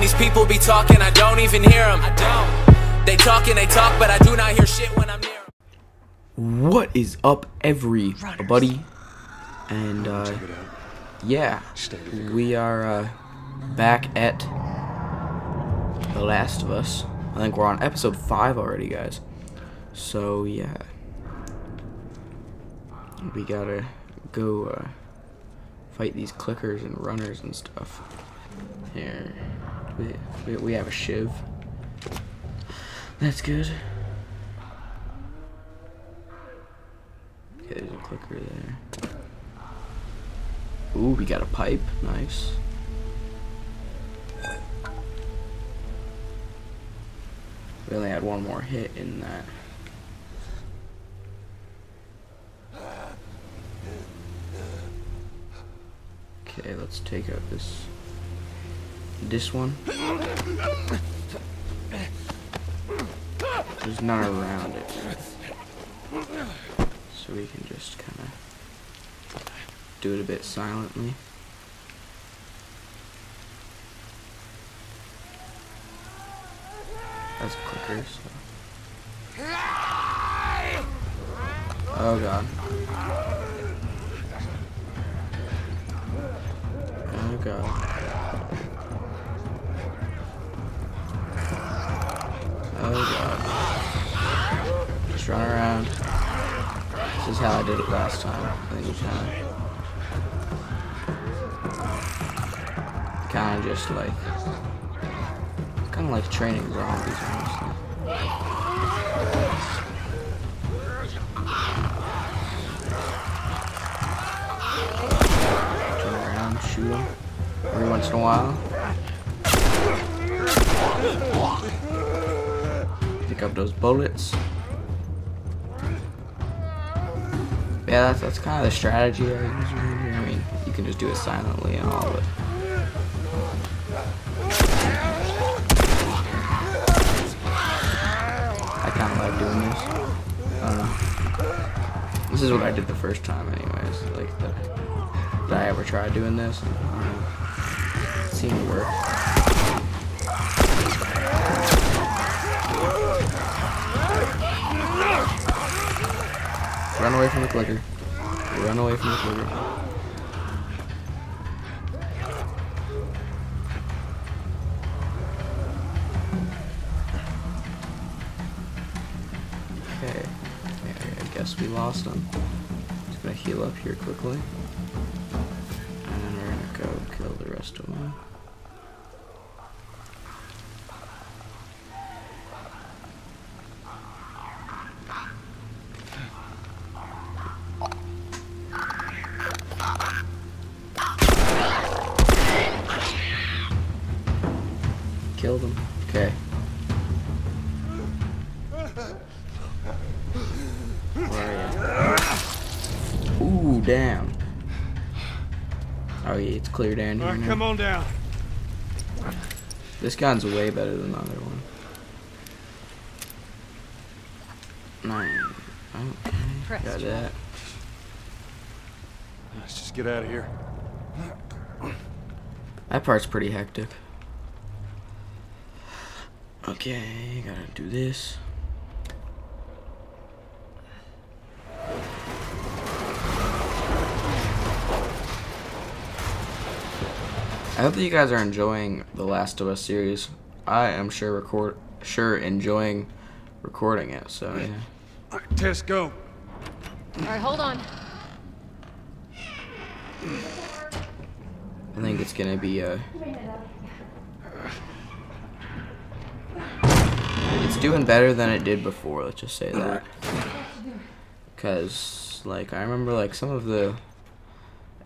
when these people be talking, I don't even hear them. I don't. They talk and they talk, but I do not hear shit when I'm near them. What is up, everybody? And, yeah, we are, back at The Last of Us. I think we're on episode 5 already, guys. So, yeah. We gotta go, fight these clickers and runners and stuff. Here, we have a shiv. That's good. Okay, there's a clicker there. Ooh, we got a pipe. Nice. We only had one more hit in that. Okay, let's take out this one. There's none around it, so we can just kind of do it a bit silently. That's quicker, so. Oh god. Oh god. Oh god. Just run around. This is how I did it last time. I think you kinda just like training zombies, honestly. Turn around, shoot them every once in a while. Pick up those bullets. Yeah, that's kind of the strategy I use around here. I mean, you can just do it silently and all, but I kind of like doing this. I don't know. This is what I did the first time, anyways. Like did I ever try doing this? It seemed to work. Run away from the clicker. Run away from the clicker. Okay. Yeah, I guess we lost him. Just gonna heal up here quickly. And then we're gonna go kill the rest of them. Killed him. Okay. Where are you? Ooh, damn. Oh yeah, it's clear down here. All right, come on down. This gun's way better than the other one. Nine. Okay. Got that. Let's just get out of here. That part's pretty hectic. Okay, gotta do this. I hope that you guys are enjoying the Last of Us series. I am sure enjoying recording it, so yeah. All right, Tess, go. All right, hold on. I think it's gonna be a. It's doing better than it did before, let's just say that. Because, like, I remember, like, some of the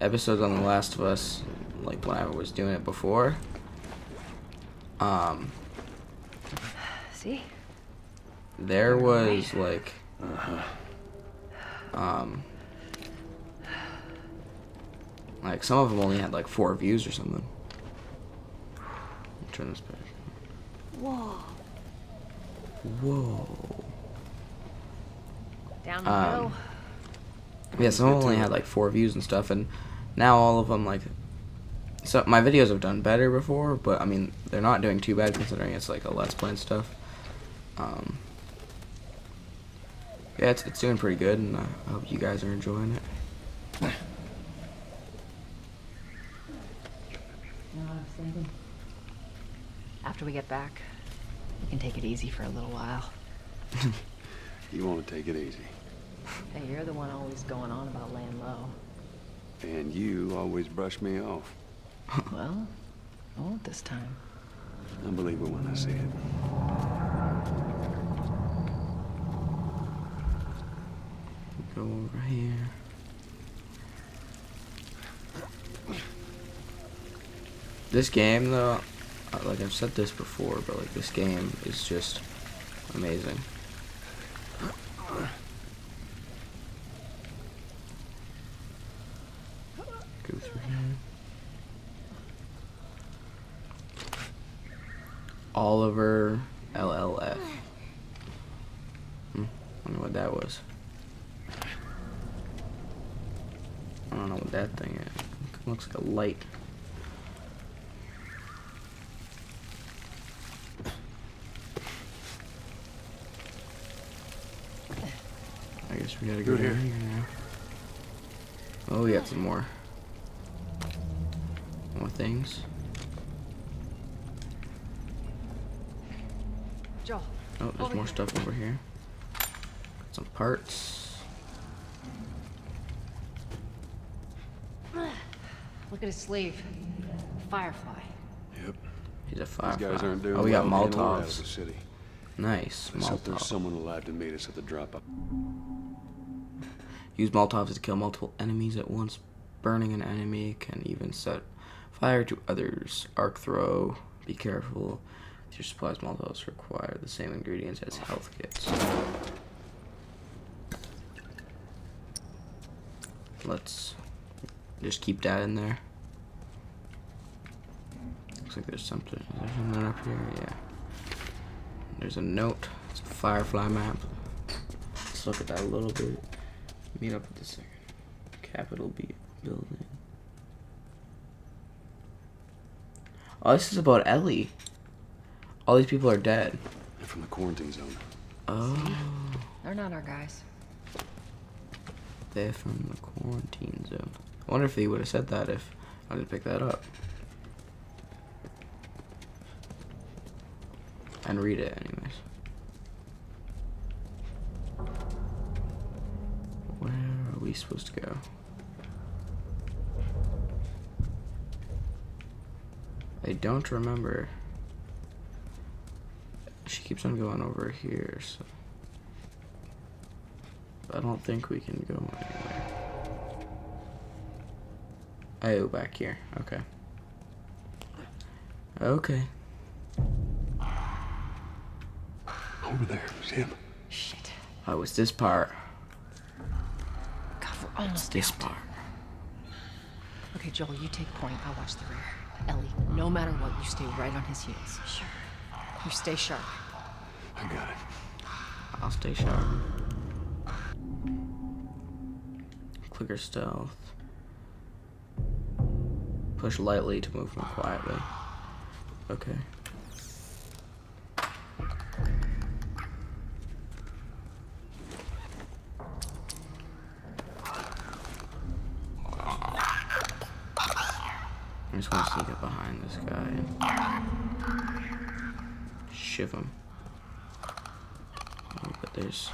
episodes on The Last of Us, like, when I was doing it before. See? There was, like, like, some of them only had, like, 4 views or something. I'll turn this back. Whoa. Whoa. Down below. Yeah, some only had like 4 views and stuff, and now all of them, like, So my videos have done better before, but I mean, they're not doing too bad considering it's like a Let's Play and stuff. Yeah, it's doing pretty good, and I hope you guys are enjoying it. After we get back, we can take it easy for a little while. You want to take it easy. Hey, you're the one always going on about laying low. And you always brush me off. Well, I won't this time. I believe it when I see it. Go over here. This game, though, like I've said this before, but like this game is just amazing. Go through here. Oliver LLF. I don't know what that was. I don't know what that thing is. It looks like a light. I guess we gotta go down here now. Oh, we got some more. More things. Joel, oh, there's more stuff over here. Some parts. Look at his sleeve. Firefly. Yep. He's a firefly. These guys aren't doing we got Molotovs. The city. Nice. Molotov. There's someone alive to meet us at the drop-off. Use Molotovs to kill multiple enemies at once. Burning an enemy can even set fire to others. Arc throw. Be careful. If your supplies, Molotovs require the same ingredients as health kits. Let's just keep that in there. Looks like there's something. Is there something up here? Yeah. There's a note. It's a Firefly map. Let's look at that a little bit. Meet up with the second capital B building. Oh, this is about Ellie. All these people are dead. They're from the quarantine zone. Oh. They're not our guys. They're from the quarantine zone. I wonder if they would have said that if I didn't pick that up. And read it anyways. Supposed to go. I don't remember. She keeps on going over here, so I don't think we can go anywhere. Oh, back here. Okay. Okay. Over there, it was him. Shit. Oh, it's this part. It's this part. Okay, Joel, you take point. I'll watch the rear. Ellie, no matter what, you stay right on his heels. Sure. You stay sharp. I got it. I'll stay sharp. Clicker stealth. Push lightly to move him quietly. Okay. I just want to sneak up behind this guy and shiv him. Oh, but there's...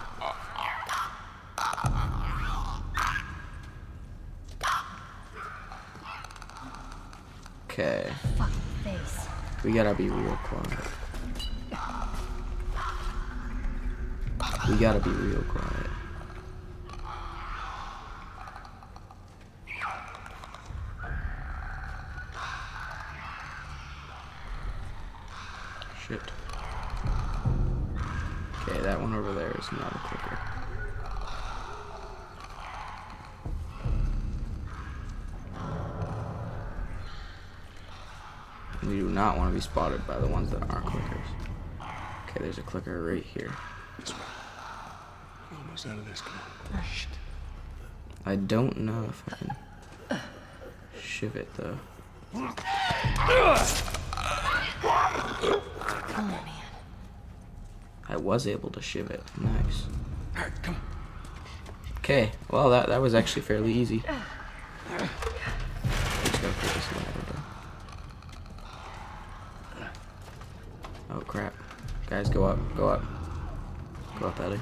Okay. We gotta be real quiet. We gotta be real quiet. Shit. Okay, that one over there is not a clicker. We do not want to be spotted by the ones that aren't clickers. Okay, there's a clicker right here. Almost out of this. Shit. I don't know if I can shiv it though. Oh, man. I was able to shiv it. Nice. Alright, come on. Okay, well, that was actually fairly easy. Just gotta put this one over there. Oh, crap. Guys, go up. Go up. Go up, Ellie.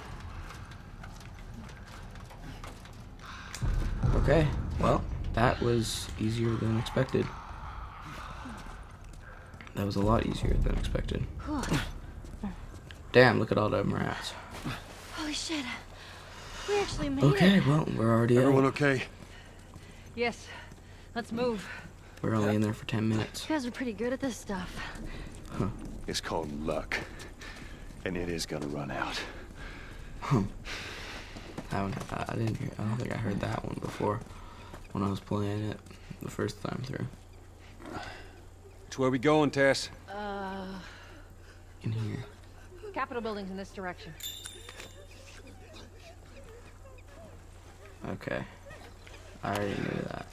Okay, well, that was easier than expected. That was a lot easier than expected. Damn, look at all them rats. Holy shit. We actually made it. Okay, well, we're already Everyone out. Okay? Yes. Let's move. We're only in there for 10 minutes. You guys are pretty good at this stuff. Huh. It's called luck. And it is gonna run out. Huh. That one, I don't think I heard that one before when I was playing it the first time through. Which way are we going, Tess? In here. Capitol building's in this direction. Okay. I already knew that.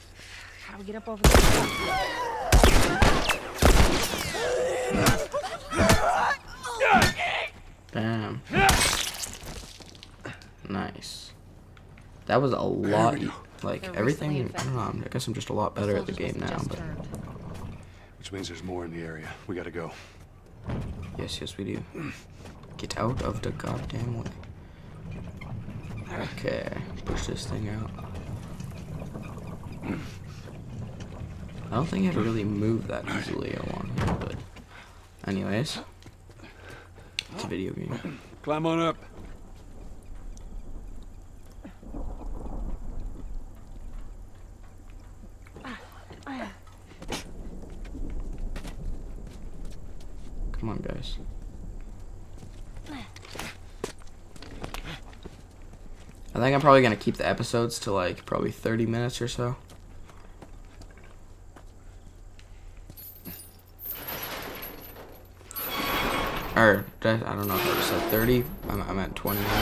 How do we get up over there? Damn. Nice. That was a lot. Like, everything. I don't know. I guess I'm just a lot better at the game now. But... Which means there's more in the area. We gotta go. Yes, yes, we do. Get out of the goddamn way. Okay, push this thing out. I don't think I can really move that easily along here, but anyways, it's a video game. Climb on up. Come on, guys. I think I'm probably gonna keep the episodes to like probably 30 minutes or so. Or I don't know if I said 30. I'm at 20 minutes.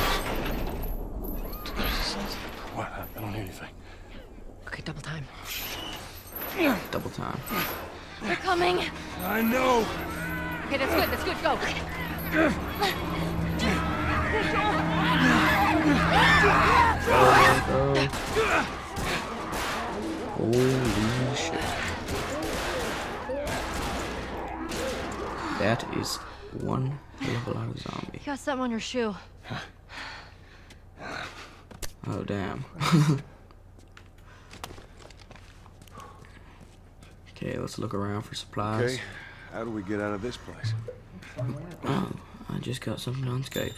What? I don't hear anything. Okay, double time. Double time. They're coming. I know. Okay, that's good. That's good. Go. Holy shit. That is one hell of a zombie. You got something on your shoe. Oh, damn. Okay, let's look around for supplies. Okay, how do we get out of this place? Oh, I just got something on Skype.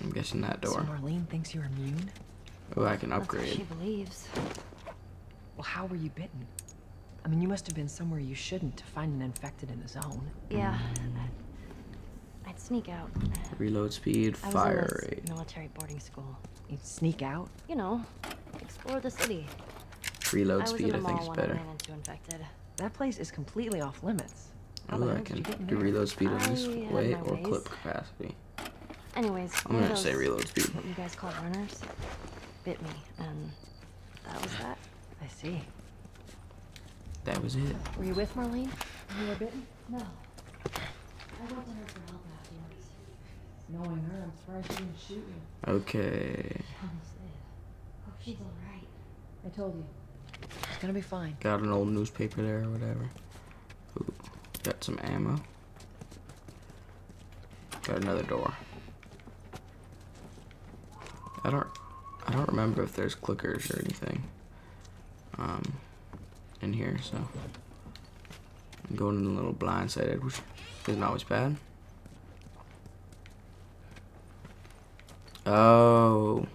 I'm guessing that door. So Marlene thinks you're immune? Oh, I can upgrade. That's what she believes. Well, how were you bitten? I mean, you must have been somewhere you shouldn't to find an infected in the zone. Yeah. I'd sneak out. Reload speed, fire rate. Military boarding school. You'd sneak out? You know, explore the city. Reload speed, I think, is better. That place is completely off limits. Oh, I can do reload speed in this way or clip capacity. Anyways, I'm gonna say reload speed. What you guys call runners bit me, and that was that. I see. That was it. Were you with Marlene? You were bitten? No. I went to her for help afterwards. Knowing her, I'm surprised she didn't shoot you. Okay. Honestly, I hope she's all right. I told you, she's gonna be fine. Got an old newspaper there or whatever. Ooh, got some ammo. Got another door. I don't remember if there's clickers or anything in here, so I'm going in a little blindsided, which isn't always bad. Oh,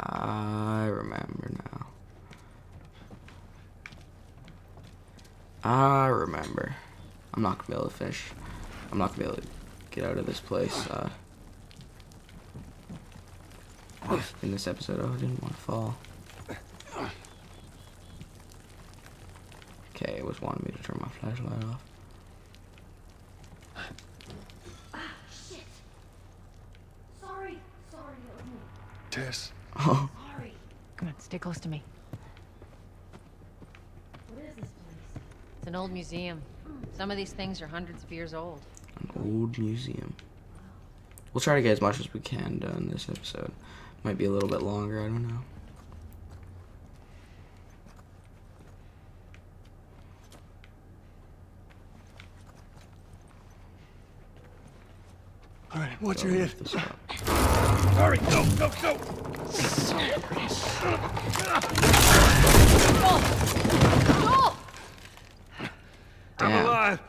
I remember now. I remember. I'm not gonna be able to fish. I'm not gonna be able to get out of this place. In this episode, oh, I didn't want to fall. Okay, it was wanting me to turn my flashlight off. Ah, shit. Sorry, sorry. Tess. Oh. Sorry. Come on, stay close to me. an old museum. Some of these things are hundreds of years old. An old museum. We'll try to get as much as we can done this episode. Might be a little bit longer, I don't know. Alright, watch your head. Sorry, go! Joel! I'm alive.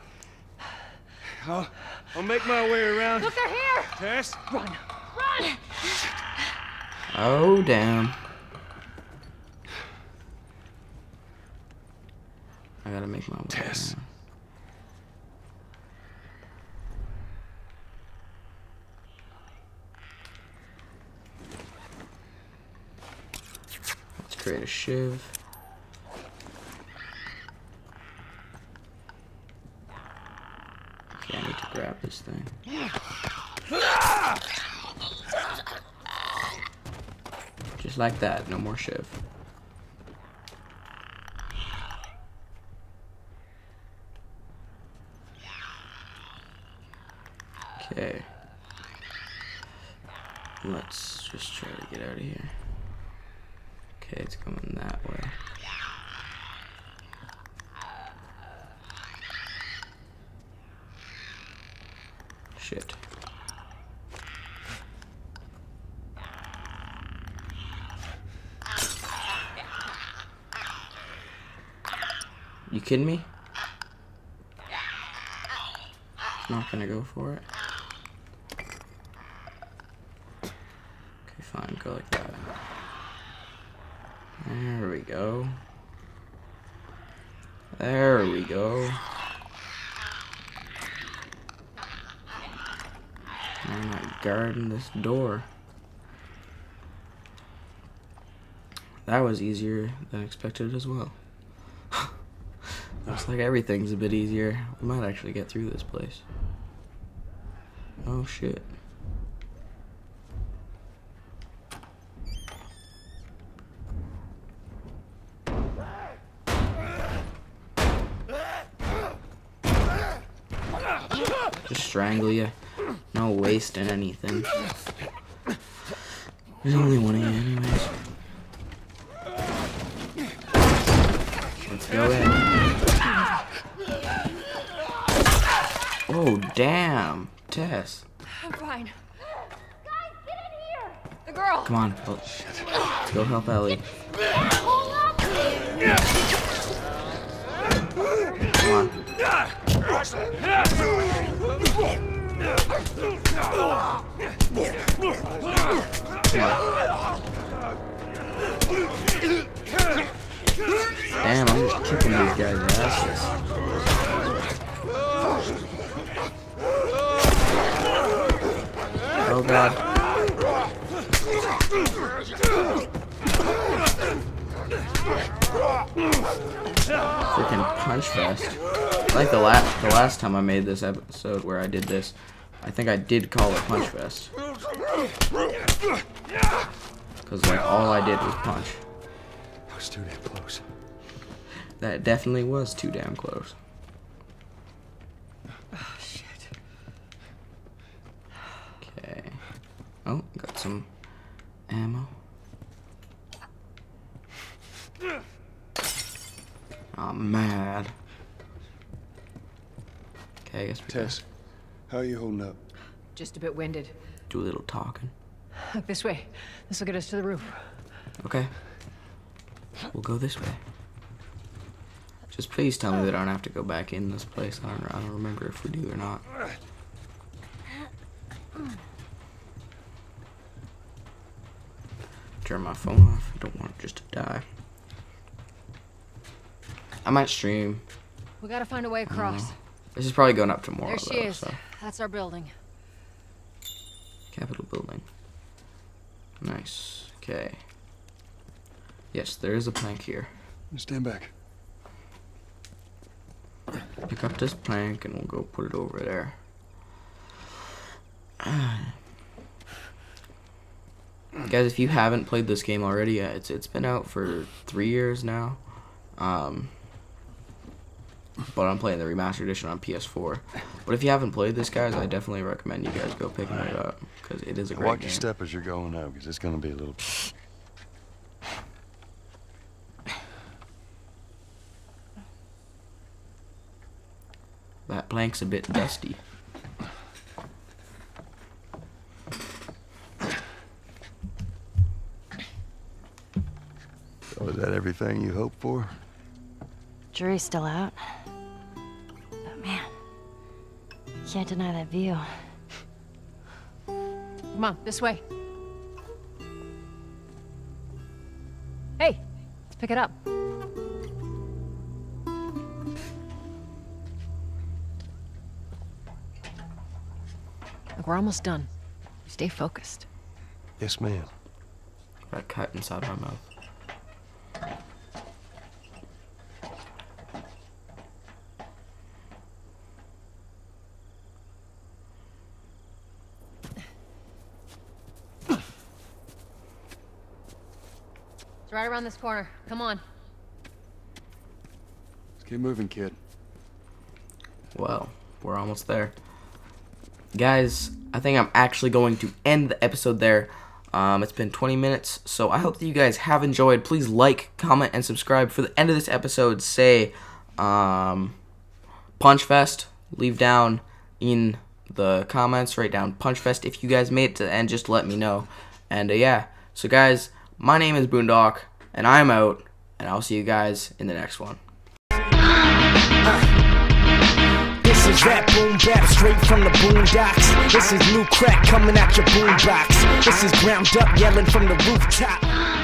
I'll make my way around. Look, they're here! Tess? Run! Oh, damn. I gotta make my way. Tess. Around. Let's create a shiv. Okay, I need to grab this thing. Just like that, no more shiv. Okay. Let's just try to get out of here. Okay, it's coming that way. Shit. You kidding me? Not gonna go for it. Okay, fine, go like that. There we go. There we go. I'm not guarding this door. That was easier than expected as well. Looks like everything's a bit easier. We might actually get through this place. Oh shit. Just strangle you. No wasting anything. There's only one in anyways. Let's go in. Oh damn, Tess. I'm fine. Guys, get in here. The girl. Come on, let's go help Ellie. Hold up. Come on. Damn, I'm just kicking these guys' asses. Oh god. Freaking punch fest. Like the last time I made this episode where I did this, I think I did call it punch fest. Cause like all I did was punch. That was too damn close. That definitely was too damn close. Oh shit. Okay. Oh, got some ammo. I'm mad. Okay, I guess we Tess. How are you holding up? Just a bit winded. Do a little talking. Look this way. This will get us to the roof. Okay. We'll go this way. Just please tell me that I don't have to go back in this place. I don't remember if we do or not. Turn my phone off. I don't want it just to die. I might stream. We gotta find a way across. This is probably going up tomorrow. There she is. So. That's our building. Capitol building. Nice. Okay. Yes, there is a plank here. Stand back. Pick up this plank and we'll go put it over there. Guys, if you haven't played this game already, it's been out for 3 years now. but I'm playing the remastered edition on PS4. But if you haven't played this, guys, I definitely recommend you guys go picking it up, because it is a great game. Watch your step as you're going out, because it's going to be a little... That plank's a bit dusty. So is that everything you hoped for? Jury's still out. But man, you can't deny that view. Come on, this way. Hey, let's pick it up. Look, we're almost done. Stay focused. Yes, ma'am. That cut inside my mouth. It's right around this corner. Come on. Let's keep moving, kid. Well, we're almost there. Guys, I think I'm actually going to end the episode there. It's been 20 minutes, so I hope that you guys have enjoyed. Please like, comment, and subscribe. For the end of this episode, say, Punchfest. Leave down in the comments, write down Punchfest. If you guys made it to the end, just let me know. And, yeah. So, guys... My name is Boondock, and I'm out, and I'll see you guys in the next one. This is that boom bap straight from the boondocks. This is new crack coming out your boombox. This is ground up yelling from the rooftop.